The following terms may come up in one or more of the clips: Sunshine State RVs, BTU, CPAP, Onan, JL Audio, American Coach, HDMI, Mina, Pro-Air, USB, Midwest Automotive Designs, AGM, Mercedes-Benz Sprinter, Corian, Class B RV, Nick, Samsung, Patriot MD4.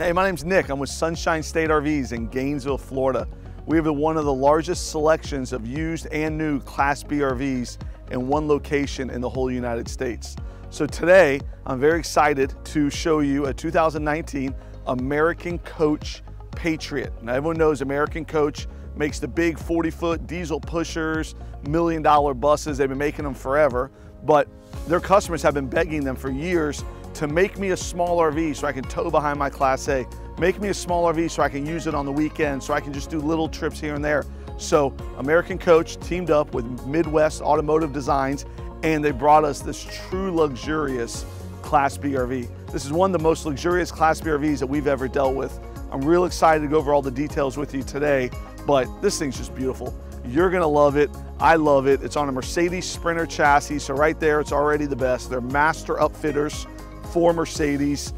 Hey, my name's Nick. I'm with Sunshine State RVs in Gainesville, Florida. We have one of the largest selections of used and new Class B RVs in one location in the whole United States. So today, I'm very excited to show you a 2019 American Coach Patriot. Now everyone knows American Coach makes the big 40-foot diesel pushers, $1 million buses. They've been making them forever, but their customers have been begging them for years to make me a small RV so I can tow behind my Class A, make me a small RV so I can use it on the weekend, so I can just do little trips here and there. So American Coach teamed up with Midwest Automotive Designs, and they brought us this true luxurious Class B RV. This is one of the most luxurious Class B RVs that we've ever dealt with. I'm real excited to go over all the details with you today, but this thing's just beautiful. You're gonna love it. I love it. It's on a Mercedes Sprinter chassis, so right there, it's already the best. They're master upfitters for Mercedes.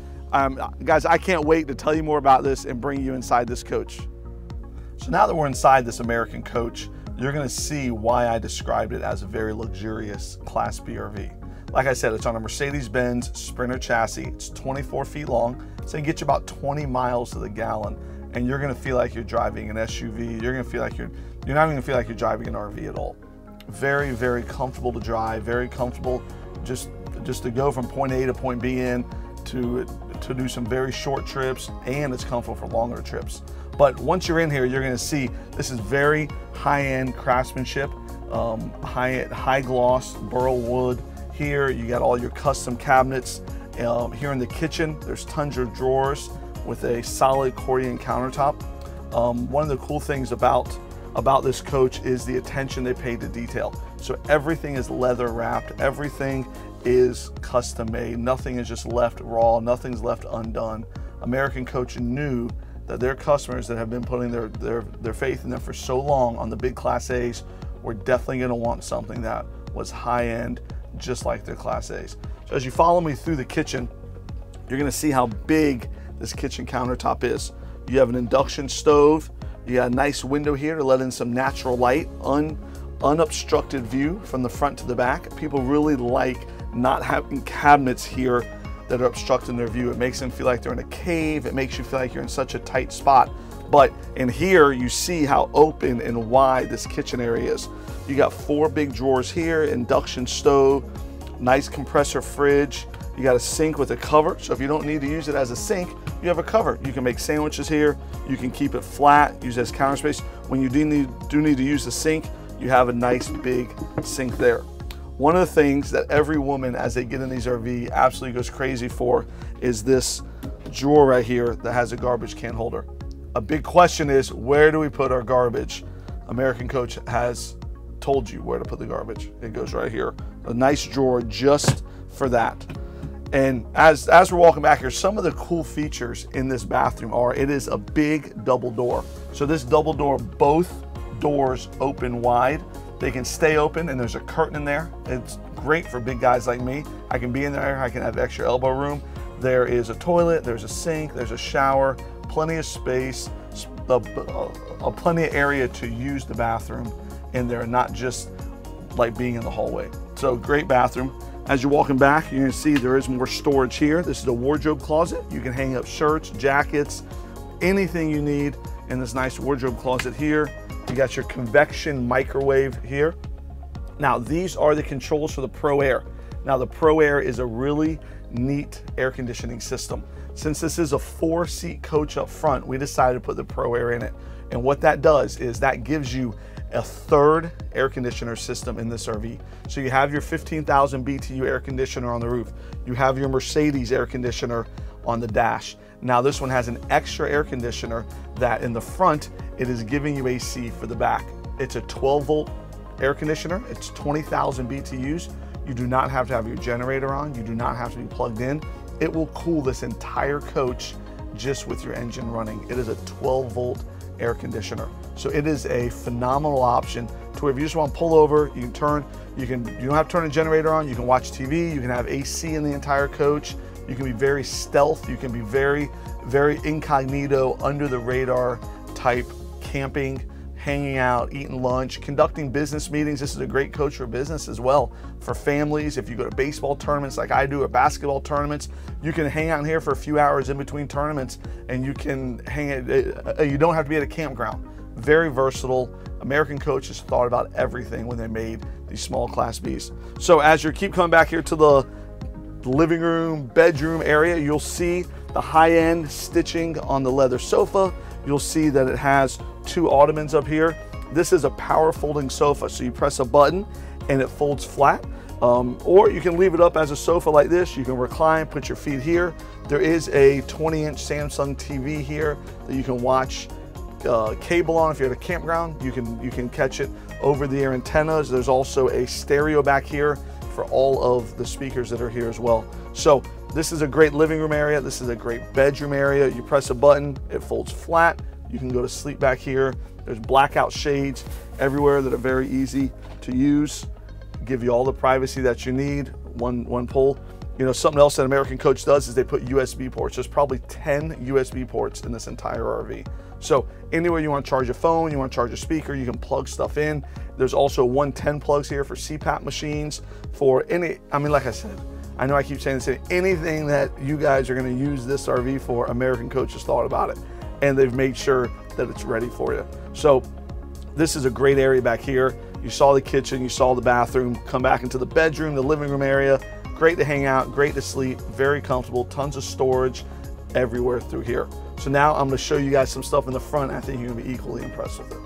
Guys, I can't wait to tell you more about this and bring you inside this coach. So now that we're inside this American Coach, you're gonna see why I described it as a very luxurious Class B RV. Like I said, it's on a Mercedes-Benz Sprinter chassis. It's 24 feet long, so it gets you about 20 miles to the gallon, and you're gonna feel like you're driving an SUV. You're gonna feel like you're not even gonna feel like you're driving an RV at all. Very, very comfortable to drive, very comfortable just to go from point A to point B in to do some very short trips, and it's comfortable for longer trips. But once you're in here, you're gonna see this is very high-end craftsmanship, high gloss burl wood. Here, you got all your custom cabinets. Here in the kitchen, there's tons of drawers with a solid Corian countertop. One of the cool things about this coach is the attention they paid to detail. So everything is leather wrapped, everything is custom made, nothing is just left raw, nothing's left undone. American Coach knew that their customers that have been putting their faith in them for so long on the big Class A's were definitely gonna want something that was high-end, just like their Class A's. So as you follow me through the kitchen, you're gonna see how big this kitchen countertop is. You have an induction stove, you got a nice window here to let in some natural light, unobstructed view from the front to the back. People really like not having cabinets here that are obstructing their view. It makes them feel like they're in a cave. It makes you feel like you're in such a tight spot. But in here, you see how open and wide this kitchen area is. You got four big drawers here, induction stove, nice compressor fridge. You got a sink with a cover, so if you don't need to use it as a sink, you have a cover. You can make sandwiches here, you can keep it flat, use it as counter space. When you do need to use the sink, you have a nice big sink there. One of the things that every woman, as they get in these RV, absolutely goes crazy for is this drawer right here that has a garbage can holder. A big question is, where do we put our garbage? American Coach has told you where to put the garbage. It goes right here. A nice drawer just for that. And as we're walking back here, some of the cool features in this bathroom are, it is a big double door. So this double door, both doors open wide. They can stay open, and there's a curtain in there. It's great for big guys like me. I can be in there, I can have extra elbow room. There is a toilet, there's a sink, there's a shower, plenty of space, plenty of area to use the bathroom in there, not just like being in the hallway. So great bathroom. As you're walking back, you're gonna see there is more storage here. This is a wardrobe closet. You can hang up shirts, jackets, anything you need in this nice wardrobe closet here. You got your convection microwave here. Now, these are the controls for the Pro Air. Now, the Pro Air is a really neat air conditioning system. Since this is a 4-seat coach up front, we decided to put the Pro Air in it. And what that does is that gives you a third air conditioner system in this RV. So you have your 15,000 BTU air conditioner on the roof. You have your Mercedes air conditioner on the dash. Now this one has an extra air conditioner that in the front, it is giving you AC for the back. It's a 12-volt air conditioner. It's 20,000 BTUs. You do not have to have your generator on. You do not have to be plugged in. It will cool this entire coach just with your engine running. It is a 12-volt air conditioner. So it is a phenomenal option to where if you just want to pull over, you can turn, you don't have to turn a generator on, you can watch TV, you can have AC in the entire coach, you can be very stealth, you can be very, very incognito, under the radar type camping, hanging out, eating lunch, conducting business meetings. This is a great coach for business as well. For families, if you go to baseball tournaments like I do, or basketball tournaments, you can hang out in here for a few hours in between tournaments, and you can you don't have to be at a campground. Very versatile. American Coach has thought about everything when they made these small Class Bs. So as you keep coming back here to the living room, bedroom area, you'll see the high-end stitching on the leather sofa. You'll see that it has two ottomans up here. This is a power folding sofa, so you press a button and it folds flat. Or you can leave it up as a sofa like this. You can recline, put your feet here. There is a 20-inch Samsung TV here that you can watch cable on. If you're at a campground, you can catch it over the air antennas. There's also a stereo back here for all of the speakers that are here as well. So this is a great living room area. This is a great bedroom area. You press a button, it folds flat. You can go to sleep back here. There's blackout shades everywhere that are very easy to use, give you all the privacy that you need. One pull. You know, something else that American Coach does is they put USB ports. There's probably 10 USB ports in this entire RV. So anywhere you want to charge a phone, you want to charge a speaker, you can plug stuff in. There's also 110 plugs here for CPAP machines, for any, I mean, like I said, I know I keep saying this, anything that you guys are going to use this RV for, American Coach has thought about it, and they've made sure that it's ready for you. So this is a great area back here. You saw the kitchen, you saw the bathroom. Come back into the bedroom, the living room area. Great to hang out, great to sleep, very comfortable, tons of storage everywhere through here. So now I'm gonna show you guys some stuff in the front. I think you're gonna be equally impressed with it.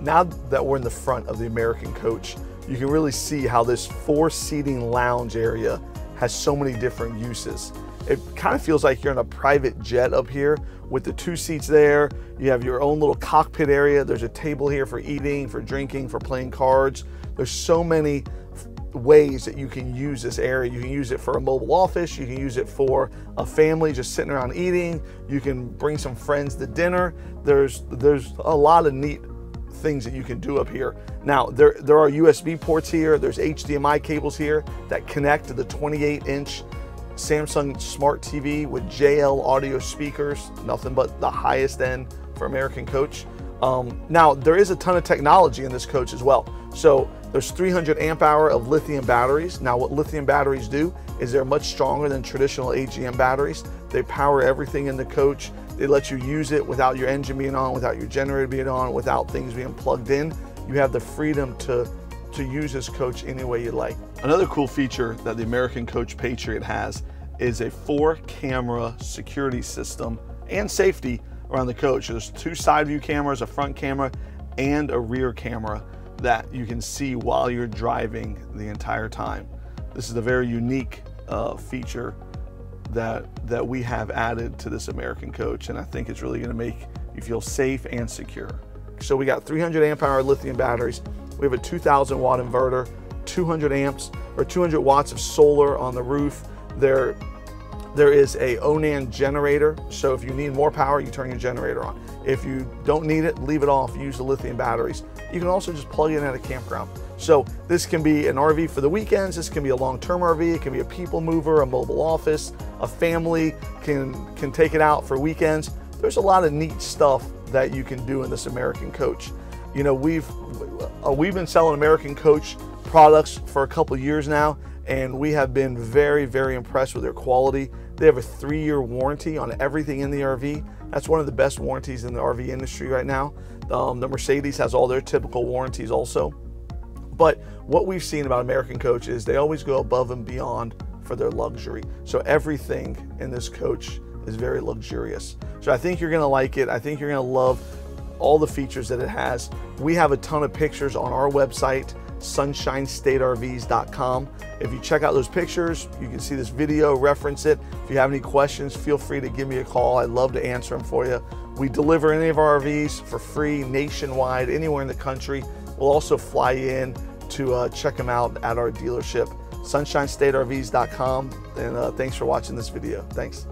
Now that we're in the front of the American Coach, you can really see how this four-seating lounge area has so many different uses. It kind of feels like you're in a private jet up here with the two seats there. You have your own little cockpit area. There's a table here for eating, for drinking, for playing cards. There's so many ways that you can use this area. You can use it for a mobile office, you can use it for a family just sitting around eating, you can bring some friends to dinner. There's a lot of neat things that you can do up here. Now there are USB ports here, there's HDMI cables here that connect to the 28-inch Samsung Smart TV with JL Audio speakers, nothing but the highest end for American Coach. Now there is a ton of technology in this coach as well. So there's 300 amp hour of lithium batteries. Now what lithium batteries do is they're much stronger than traditional AGM batteries. They power everything in the coach. They let you use it without your engine being on, without your generator being on, without things being plugged in. You have the freedom to use this coach any way you like. Another cool feature that the American Coach Patriot has is a 4-camera security system and safety around the coach. There's two side view cameras, a front camera, and a rear camera that you can see while you're driving the entire time. This is a very unique feature that we have added to this American Coach, and I think it's really gonna make you feel safe and secure. So we got 300 amp hour lithium batteries. We have a 2,000 watt inverter, 200 amps or 200 watts of solar on the roof. There is a Onan generator, so if you need more power, you turn your generator on. If you don't need it, leave it off, use the lithium batteries. You can also just plug in at a campground. So this can be an RV for the weekends, this can be a long-term RV, it can be a people mover, a mobile office, a family can take it out for weekends. There's a lot of neat stuff that you can do in this American Coach. You know, we've been selling American Coach products for a couple years now, and we have been very, very impressed with their quality. They have a 3-year warranty on everything in the RV. That's one of the best warranties in the RV industry right now. The Mercedes has all their typical warranties also. But what we've seen about American Coach is they always go above and beyond for their luxury. So everything in this coach is very luxurious. So I think you're gonna like it. I think you're gonna love all the features that it has. We have a ton of pictures on our website, sunshinestatervs.com. If you check out those pictures, you can see this video, reference it. If you have any questions, feel free to give me a call. I'd love to answer them for you. We deliver any of our RVs for free nationwide, anywhere in the country. We'll also fly in to check them out at our dealership, sunshinestatervs.com. And thanks for watching this video. Thanks.